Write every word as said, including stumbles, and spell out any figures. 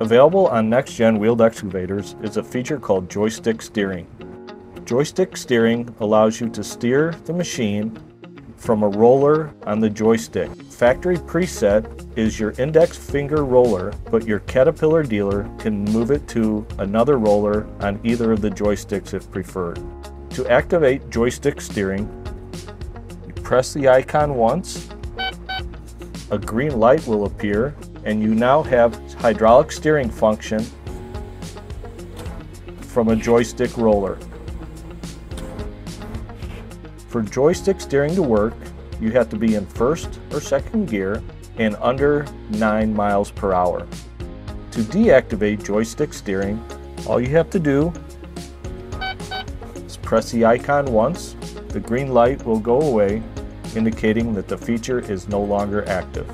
Available on next-gen wheeled excavators is a feature called joystick steering. Joystick steering allows you to steer the machine from a roller on the joystick. Factory preset is your index finger roller, but your Caterpillar dealer can move it to another roller on either of the joysticks if preferred. To activate joystick steering, you press the icon once, a green light will appear, and you now have hydraulic steering function from a joystick roller. For joystick steering to work, you have to be in first or second gear and under nine miles per hour. To deactivate joystick steering, all you have to do is press the icon once. The green light will go away, indicating that the feature is no longer active.